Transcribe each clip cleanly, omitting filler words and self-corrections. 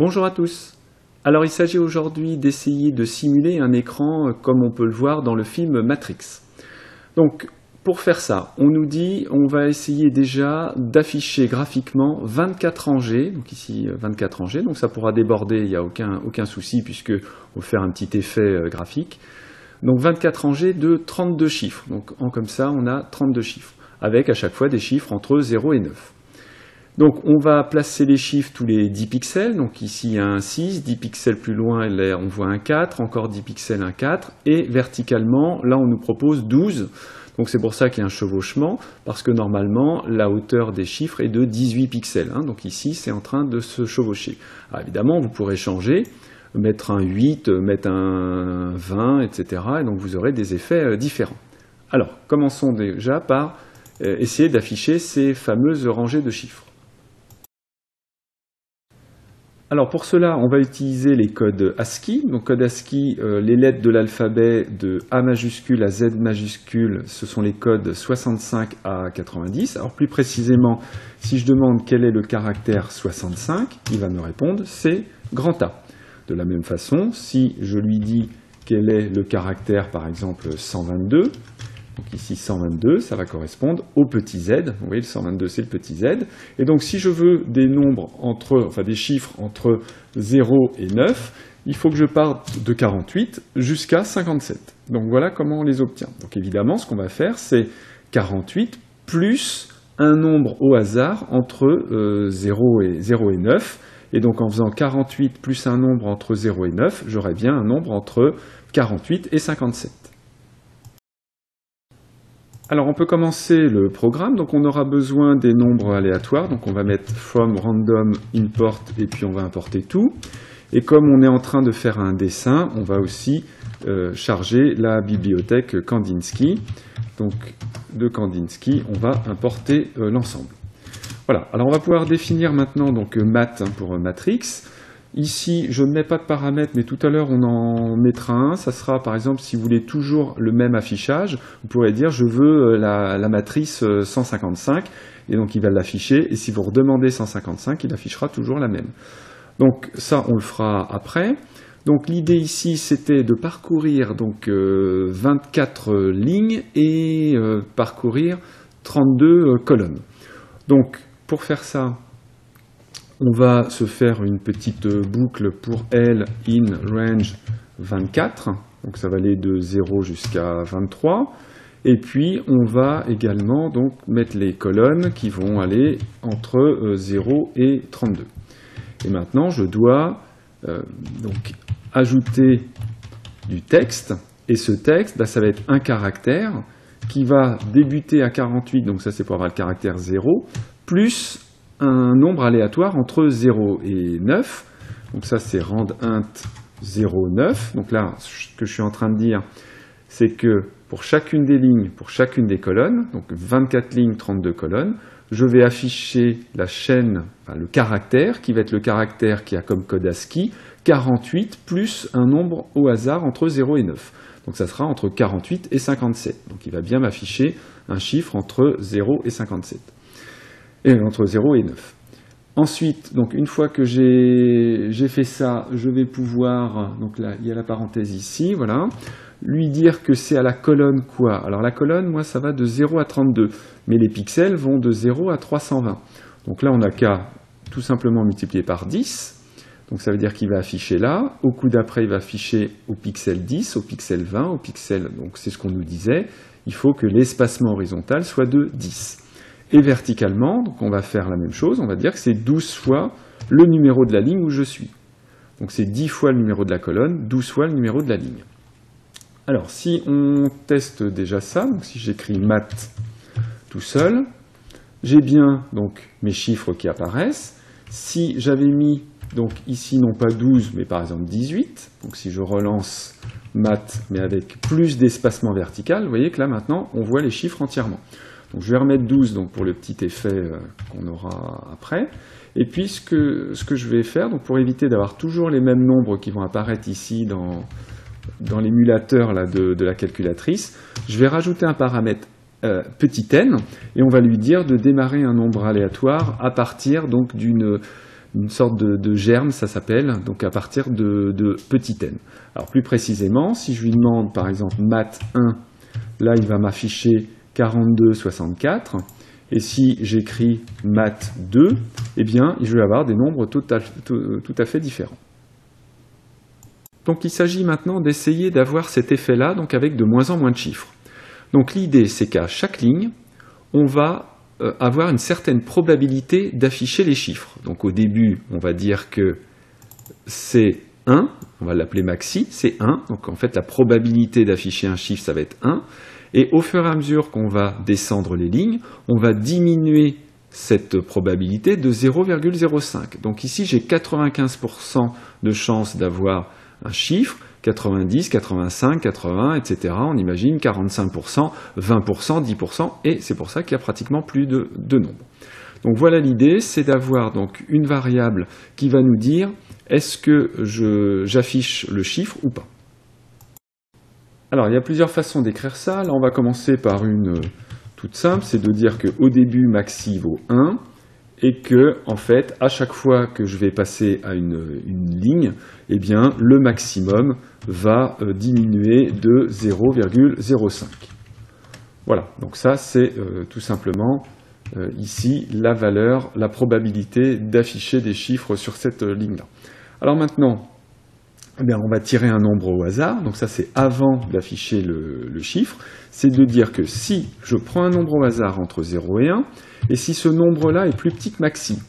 Bonjour à tous. Alors il s'agit aujourd'hui d'essayer de simuler un écran comme on peut le voir dans le film Matrix. Donc pour faire ça, on nous dit on va essayer déjà d'afficher graphiquement 24 rangées, donc ici 24 rangées, donc ça pourra déborder, il n'y a aucun souci puisque on va faire un petit effet graphique. Donc 24 rangées de 32 chiffres, donc comme ça on a 32 chiffres, avec à chaque fois des chiffres entre 0 et 9. Donc on va placer les chiffres tous les 10 pixels, donc ici il y a un 6, 10 pixels plus loin là, on voit un 4, encore 10 pixels un 4, et verticalement là on nous propose 12, donc c'est pour ça qu'il y a un chevauchement, parce que normalement la hauteur des chiffres est de 18 pixels, hein, donc ici c'est en train de se chevaucher. Alors, évidemment vous pourrez changer, mettre un 8, mettre un 20, etc. et donc vous aurez des effets différents. Alors commençons déjà par essayer d'afficher ces fameuses rangées de chiffres. Alors pour cela, on va utiliser les codes ASCII. Donc code ASCII, les lettres de l'alphabet de A majuscule à Z majuscule, ce sont les codes 65 à 90. Alors plus précisément, si je demande quel est le caractère 65, il va me répondre c'est grand A. De la même façon, si je lui dis quel est le caractère par exemple 122, donc ici 122, ça va correspondre au petit z. Vous voyez, le 122, c'est le petit z. Et donc, si je veux des nombres des chiffres entre 0 et 9, il faut que je parte de 48 jusqu'à 57. Donc voilà comment on les obtient. Donc évidemment, ce qu'on va faire, c'est 48 plus un nombre au hasard entre 0 et 9. Et donc en faisant 48 plus un nombre entre 0 et 9, j'aurai bien un nombre entre 48 et 57. Alors on peut commencer le programme, donc on aura besoin des nombres aléatoires, donc on va mettre from random import et puis on va importer tout. Et comme on est en train de faire un dessin, on va aussi charger la bibliothèque Kandinsky. Donc de Kandinsky, on va importer l'ensemble. Voilà, alors on va pouvoir définir maintenant donc mat pour Matrix. Ici, je ne mets pas de paramètres, mais tout à l'heure, on en mettra un. Ça sera, par exemple, si vous voulez toujours le même affichage, vous pourrez dire « Je veux la matrice 155 », et donc il va l'afficher. Et si vous redemandez 155, il affichera toujours la même. Donc ça, on le fera après. Donc l'idée ici, c'était de parcourir donc, 24 lignes et parcourir 32 colonnes. Donc, pour faire ça, on va se faire une petite boucle pour L in range 24, donc ça va aller de 0 jusqu'à 23, et puis on va également donc mettre les colonnes qui vont aller entre 0 et 32. Et maintenant je dois donc ajouter du texte, et ce texte, là, ça va être un caractère qui va débuter à 48, donc ça c'est pour avoir le caractère 0, plus un nombre aléatoire entre 0 et 9. Donc ça, c'est RANDINT 0,9. Donc là, ce que je suis en train de dire, c'est que pour chacune des lignes, pour chacune des colonnes, donc 24 lignes, 32 colonnes, je vais afficher la chaîne, enfin le caractère, qui va être le caractère qui a comme code ASCII, 48 plus un nombre au hasard entre 0 et 9. Donc ça sera entre 48 et 57. Donc il va bien m'afficher un chiffre entre 0 et 57. Et entre 0 et 9. Ensuite, donc une fois que j'ai fait ça, je vais pouvoir, donc là il y a la parenthèse ici, voilà, lui dire que c'est à la colonne quoi. Alors la colonne, moi ça va de 0 à 32, mais les pixels vont de 0 à 320. Donc là on n'a qu'à tout simplement multiplier par 10, donc ça veut dire qu'il va afficher là, au coup d'après il va afficher au pixel 10, au pixel 20, au pixel, donc c'est ce qu'on nous disait, il faut que l'espacement horizontal soit de 10. Et verticalement, donc on va faire la même chose, on va dire que c'est 12 fois le numéro de la ligne où je suis. Donc c'est 10 fois le numéro de la colonne, 12 fois le numéro de la ligne. Alors si on teste déjà ça, donc si j'écris mat tout seul, j'ai bien donc mes chiffres qui apparaissent. Si j'avais mis donc ici non pas 12 mais par exemple 18, donc si je relance mat mais avec plus d'espacement vertical, vous voyez que là maintenant on voit les chiffres entièrement. Donc je vais remettre 12 donc pour le petit effet qu'on aura après. Et puis ce que je vais faire, donc pour éviter d'avoir toujours les mêmes nombres qui vont apparaître ici dans l'émulateur de la calculatrice, je vais rajouter un paramètre petit n et on va lui dire de démarrer un nombre aléatoire à partir donc une sorte de germe, ça s'appelle, donc à partir de petit n. Alors plus précisément, si je lui demande par exemple mat 1, là il va m'afficher 42,64, et si j'écris mat 2, eh bien je vais avoir des nombres tout à fait différents. Donc il s'agit maintenant d'essayer d'avoir cet effet-là, donc avec de moins en moins de chiffres. Donc l'idée, c'est qu'à chaque ligne, on va avoir une certaine probabilité d'afficher les chiffres. Donc au début, on va dire que c'est 1, on va l'appeler maxi, c'est 1. Donc en fait, la probabilité d'afficher un chiffre, ça va être 1. Et au fur et à mesure qu'on va descendre les lignes, on va diminuer cette probabilité de 0,05. Donc ici, j'ai 95% de chance d'avoir un chiffre, 90, 85, 80, etc. On imagine 45%, 20%, 10%, et c'est pour ça qu'il y a pratiquement plus de nombres. Donc voilà l'idée, c'est d'avoir donc une variable qui va nous dire est-ce que j'affiche le chiffre ou pas. Alors il y a plusieurs façons d'écrire ça. Là on va commencer par une toute simple, c'est de dire qu'au début maxi vaut 1, et que, en fait, à chaque fois que je vais passer à une ligne, eh bien, le maximum va diminuer de 0,05. Voilà, donc ça, c'est tout simplement, ici, la valeur, la probabilité d'afficher des chiffres sur cette ligne-là. Alors maintenant, eh bien, on va tirer un nombre au hasard, donc ça, c'est avant d'afficher le chiffre, c'est de dire que si je prends un nombre au hasard entre 0 et 1, et si ce nombre-là est plus petit que maxi,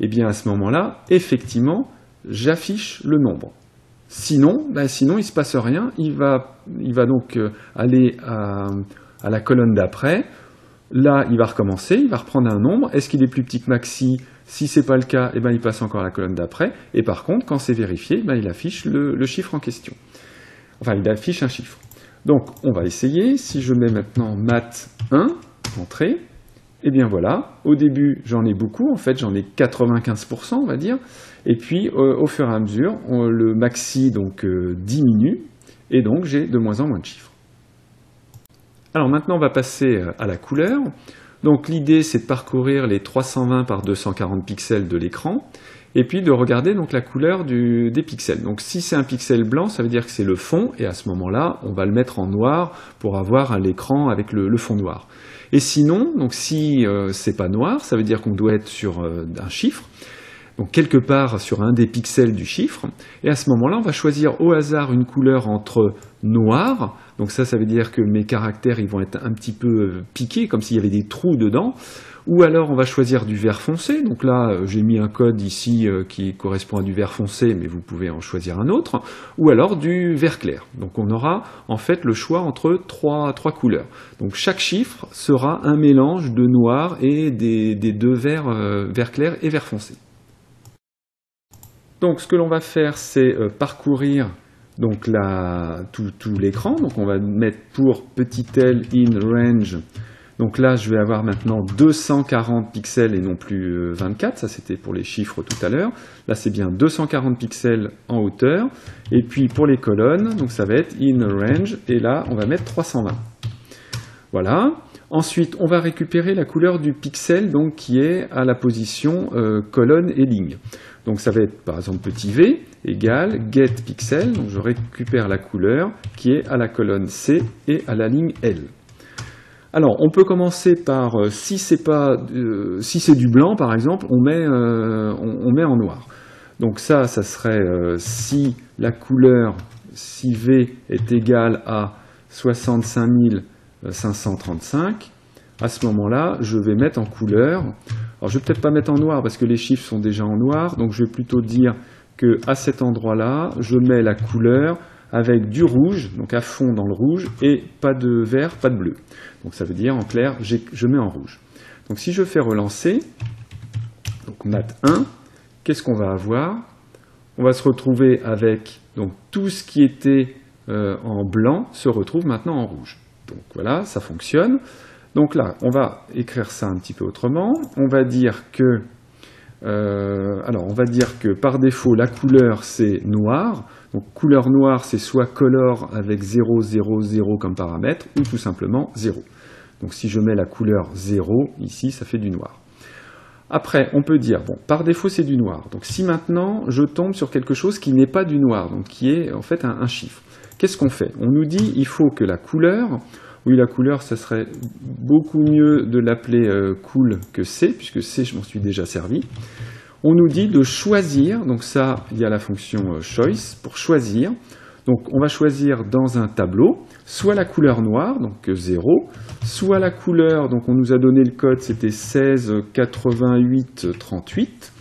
eh bien à ce moment-là, effectivement, j'affiche le nombre. Sinon, il ne se passe rien, il va donc aller à la colonne d'après. Là, il va recommencer, il va reprendre un nombre. Est-ce qu'il est plus petit que maxi? Si ce n'est pas le cas, eh bien, il passe encore à la colonne d'après. Et par contre, quand c'est vérifié, eh bien, il affiche le chiffre en question. Enfin, il affiche un chiffre. Donc, on va essayer. Si je mets maintenant mat 1, entrée, et eh bien voilà, au début j'en ai beaucoup, en fait j'en ai 95% on va dire, et puis au fur et à mesure le maxi donc, diminue, et donc j'ai de moins en moins de chiffres. Alors maintenant on va passer à la couleur. Donc l'idée c'est de parcourir les 320 par 240 pixels de l'écran, et puis de regarder donc, la couleur des pixels. Donc si c'est un pixel blanc, ça veut dire que c'est le fond, et à ce moment-là on va le mettre en noir pour avoir l'écran avec le fond noir. Et sinon, donc si c'est pas noir, ça veut dire qu'on doit être sur un chiffre, donc quelque part sur un des pixels du chiffre, et à ce moment-là, on va choisir au hasard une couleur entre noir, donc ça veut dire que mes caractères ils vont être un petit peu piqués, comme s'il y avait des trous dedans, ou alors on va choisir du vert foncé, donc là j'ai mis un code ici qui correspond à du vert foncé, mais vous pouvez en choisir un autre, ou alors du vert clair. Donc on aura en fait le choix entre trois couleurs. Donc chaque chiffre sera un mélange de noir et des deux verts, vert clair et vert foncé. Donc ce que l'on va faire c'est parcourir donc tout l'écran, donc on va mettre pour petit l in range. Donc là, je vais avoir maintenant 240 pixels et non plus 24, ça c'était pour les chiffres tout à l'heure. Là, c'est bien 240 pixels en hauteur. Et puis pour les colonnes, donc ça va être in range, et là, on va mettre 320. Voilà. Ensuite, on va récupérer la couleur du pixel donc, qui est à la position colonne et ligne. Donc ça va être par exemple petit v égale getPixel, donc je récupère la couleur qui est à la colonne C et à la ligne L. Alors, on peut commencer par, si c'est du blanc, par exemple, on met en noir. Donc ça serait si la couleur, si V est égale à 65 535, à ce moment-là, je vais mettre en couleur. Alors, je ne vais peut-être pas mettre en noir parce que les chiffres sont déjà en noir, donc je vais plutôt dire qu'à cet endroit-là, je mets la couleur avec du rouge, donc à fond dans le rouge, et pas de vert, pas de bleu. Donc ça veut dire, en clair, je mets en rouge. Donc si je fais relancer, donc mat 1, qu'est-ce qu'on va avoir? On va se retrouver avec donc, tout ce qui était en blanc se retrouve maintenant en rouge. Donc voilà, ça fonctionne. Donc là, on va écrire ça un petit peu autrement. On va dire que, par défaut, la couleur, c'est noir. Donc, couleur noire, c'est soit color avec 0, 0, 0 comme paramètre, ou tout simplement 0. Donc si je mets la couleur 0, ici, ça fait du noir. Après, on peut dire, bon, par défaut, c'est du noir. Donc si maintenant, je tombe sur quelque chose qui n'est pas du noir, donc qui est en fait un chiffre, qu'est-ce qu'on fait? On nous dit, il faut que la couleur... Oui, la couleur, ça serait beaucoup mieux de l'appeler cool que C, puisque C, je m'en suis déjà servi. On nous dit de choisir, donc ça, il y a la fonction choice, pour choisir. Donc on va choisir dans un tableau, soit la couleur noire, donc 0, soit la couleur, donc on nous a donné le code, c'était 16, 88, 38,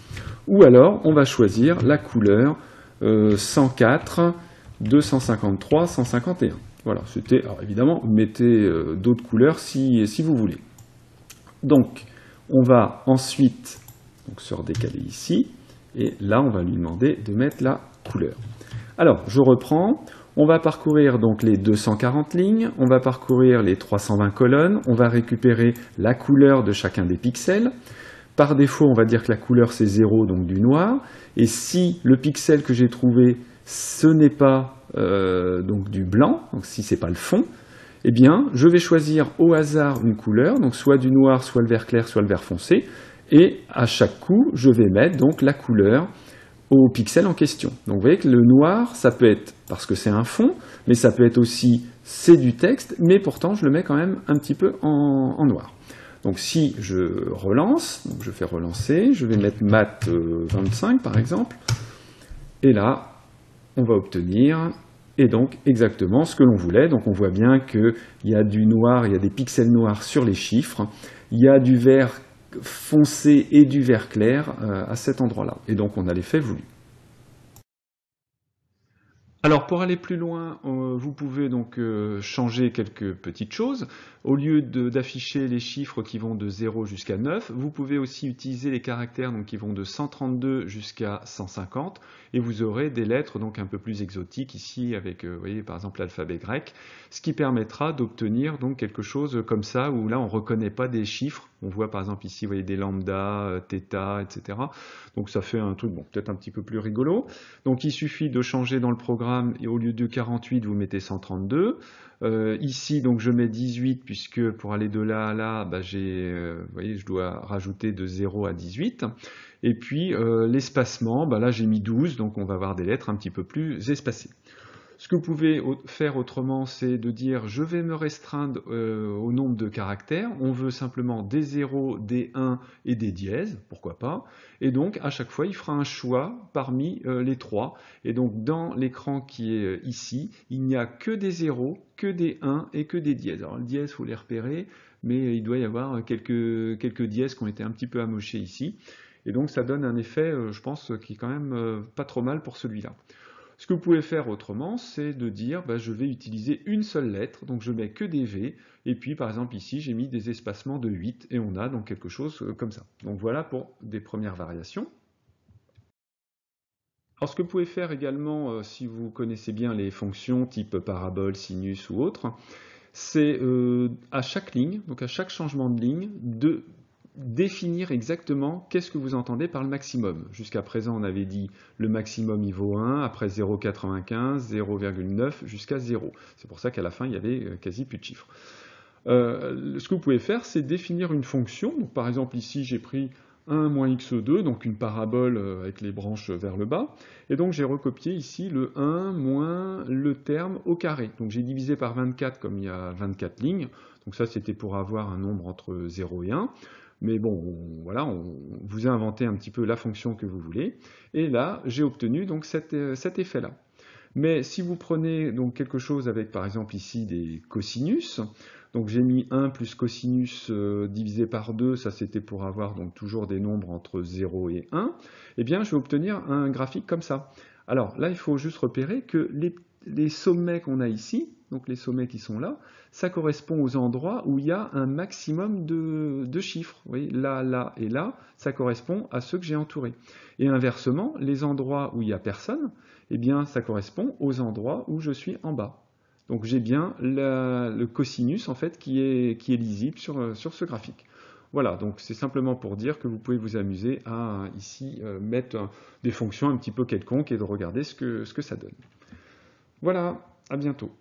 ou alors on va choisir la couleur 104, 253, 151. Voilà, c'était, alors évidemment, mettez d'autres couleurs si vous voulez. Donc, on va ensuite donc, se redécaler ici, et là, on va lui demander de mettre la couleur. Alors, je reprends, on va parcourir donc les 240 lignes, on va parcourir les 320 colonnes, on va récupérer la couleur de chacun des pixels. Par défaut, on va dire que la couleur, c'est 0, donc du noir, et si le pixel que j'ai trouvé, ce n'est pas... donc du blanc, donc si c'est pas le fond, eh bien je vais choisir au hasard une couleur, donc soit du noir, soit le vert clair, soit le vert foncé, et à chaque coup je vais mettre donc la couleur au pixel en question. Donc vous voyez que le noir, ça peut être parce que c'est un fond, mais ça peut être aussi c'est du texte, mais pourtant je le mets quand même un petit peu en noir. Donc si je relance, donc je fais relancer, je vais mettre mat 25 par exemple, et là on va obtenir... Et donc, exactement ce que l'on voulait. Donc, on voit bien qu'il y a du noir, il y a des pixels noirs sur les chiffres. Il y a du vert foncé et du vert clair à cet endroit-là. Et donc, on a l'effet voulu. Alors, pour aller plus loin, vous pouvez donc changer quelques petites choses. Au lieu d'afficher les chiffres qui vont de 0 jusqu'à 9, vous pouvez aussi utiliser les caractères donc, qui vont de 132 jusqu'à 150. Et vous aurez des lettres donc un peu plus exotiques ici avec vous voyez, par exemple l'alphabet grec, ce qui permettra d'obtenir donc quelque chose comme ça où là on ne reconnaît pas des chiffres. On voit par exemple ici vous voyez, des lambda, theta, etc. Donc ça fait un truc bon, peut-être un petit peu plus rigolo. Donc il suffit de changer dans le programme et au lieu de 48 vous mettez 132. Ici donc je mets 18 puisque pour aller de là à là bah, vous voyez, je dois rajouter de 0 à 18. Et puis l'espacement, ben là j'ai mis 12, donc on va avoir des lettres un petit peu plus espacées. Ce que vous pouvez faire autrement, c'est de dire je vais me restreindre au nombre de caractères, on veut simplement des 0, des 1 et des dièses, pourquoi pas, et donc à chaque fois il fera un choix parmi les trois. Et donc dans l'écran qui est ici, il n'y a que des 0, que des 1 et que des dièses. Alors le dièse, il faut les repérer, mais il doit y avoir quelques dièses qui ont été un petit peu amochées ici. Et donc ça donne un effet, je pense, qui est quand même pas trop mal pour celui-là. Ce que vous pouvez faire autrement, c'est de dire bah, je vais utiliser une seule lettre, donc je mets que des V, et puis par exemple ici j'ai mis des espacements de 8, et on a donc quelque chose comme ça. Donc voilà pour des premières variations. Alors ce que vous pouvez faire également, si vous connaissez bien les fonctions type parabole, sinus ou autre, c'est à chaque ligne, donc à chaque changement de ligne, de définir exactement qu'est-ce que vous entendez par le maximum. Jusqu'à présent, on avait dit le maximum il vaut 1, après 0,95, 0,9, jusqu'à 0. C'est pour ça qu'à la fin, il y avait quasi plus de chiffres. Ce que vous pouvez faire, c'est définir une fonction. Donc, par exemple, ici, j'ai pris 1 moins x2, donc une parabole avec les branches vers le bas. Et donc, j'ai recopié ici le 1 moins le terme au carré. Donc, j'ai divisé par 24 comme il y a 24 lignes. Donc, ça, c'était pour avoir un nombre entre 0 et 1. Mais bon, voilà, on vous a inventé un petit peu la fonction que vous voulez. Et là, j'ai obtenu donc cet effet-là. Mais si vous prenez donc quelque chose avec, par exemple, ici des cosinus, donc j'ai mis 1 plus cosinus divisé par 2, ça c'était pour avoir donc toujours des nombres entre 0 et 1, eh bien je vais obtenir un graphique comme ça. Alors là, il faut juste repérer que les sommets qu'on a ici, donc les sommets qui sont là, ça correspond aux endroits où il y a un maximum de chiffres. Vous voyez, là et là, ça correspond à ceux que j'ai entourés. Et inversement, les endroits où il n'y a personne, eh bien, ça correspond aux endroits où je suis en bas. Donc j'ai bien le cosinus en fait, qui est lisible sur ce graphique. Voilà, donc c'est simplement pour dire que vous pouvez vous amuser à ici mettre des fonctions un petit peu quelconques et de regarder ce que ça donne. Voilà, à bientôt.